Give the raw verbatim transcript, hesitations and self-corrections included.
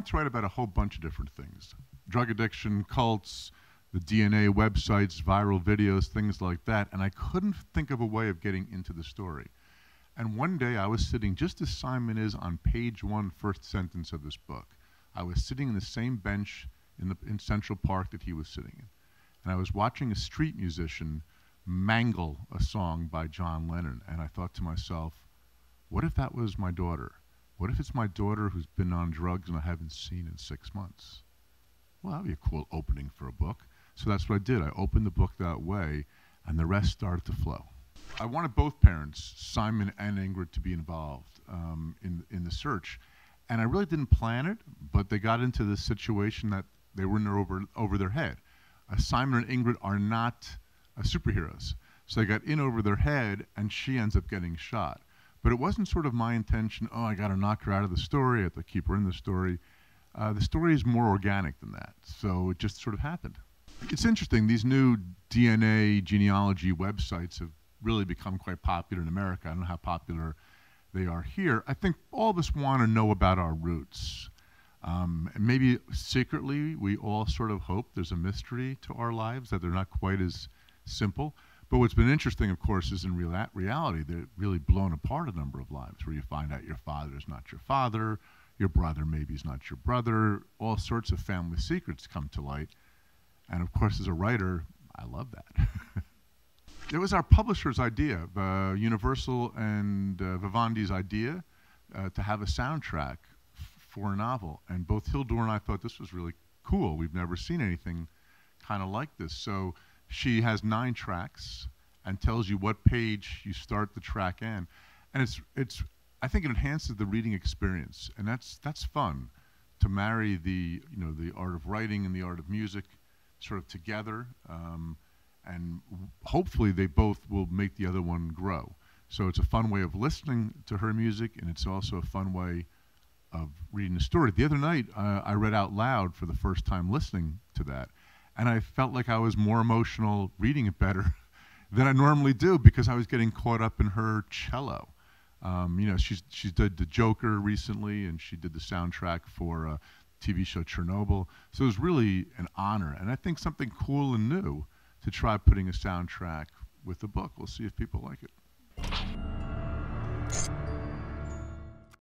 Scott's right about a whole bunch of different things. Drug addiction, cults, the D N A websites, viral videos, things like that. And I couldn't think of a way of getting into the story. And one day I was sitting, just as Simon is on page one, first sentence of this book, I was sitting in the same bench in, the, in Central Park that he was sitting in. And I was watching a street musician mangle a song by John Lennon. And I thought to myself, what if that was my daughter? What if it's my daughter who's been on drugs and I haven't seen in six months? Well, that would be a cool opening for a book. So that's what I did. I opened the book that way, and the rest started to flow. I wanted both parents, Simon and Ingrid, to be involved um, in, in the search. And I really didn't plan it, but they got into this situation that they were in their over, over their head. Uh, Simon and Ingrid are not uh, superheroes. So they got in over their head, and she ends up getting shot. But it wasn't sort of my intention, oh, I got to knock her out of the story, I have to keep her in the story. Uh, the story is more organic than that, so it just sort of happened. It's interesting, these new D N A genealogy websites have really become quite popular in America. I don't know how popular they are here. I think all of us want to know about our roots. Um, and maybe secretly we all sort of hope there's a mystery to our lives, that they're not quite as simple. But what's been interesting, of course, is in real reality, they're really blown apart a number of lives, where you find out your father is not your father, your brother maybe is not your brother, all sorts of family secrets come to light. And of course, as a writer, I love that. It was our publisher's idea, uh, Universal and uh, Vivendi's idea, uh, to have a soundtrack for a novel. And both Hildur and I thought this was really cool. We've never seen anything kind of like this. So she has nine tracks and tells you what page you start the track in. And it's, it's, I think it enhances the reading experience. And that's, that's fun, to marry the, you know, the art of writing and the art of music sort of together, um, and hopefully they both will make the other one grow. So it's a fun way of listening to her music, and it's also a fun way of reading the story. The other night, uh, I read out loud for the first time listening to that, and I felt like I was more emotional reading it better than I normally do, because I was getting caught up in her cello. Um, you know, she's, she did The Joker recently, and she did the soundtrack for uh, T V show Chernobyl. So it was really an honor, and I think something cool and new to try putting a soundtrack with the book. We'll see if people like it.